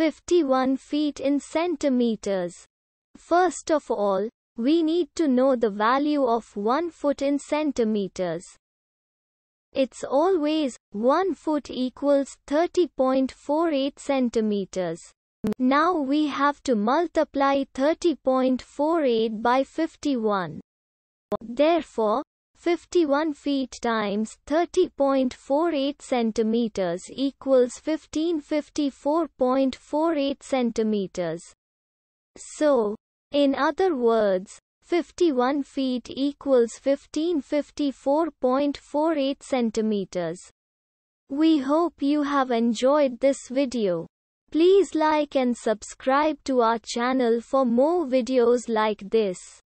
51 feet in centimeters. First of all, we need to know the value of 1 foot in centimeters. It's always 1 foot equals 30.48 centimeters. Now we have to multiply 30.48 by 51. Therefore, 51 feet times 30.48 centimeters equals 1554.48 centimeters. So, in other words, 51 feet equals 1554.48 centimeters. We hope you have enjoyed this video. Please like and subscribe to our channel for more videos like this.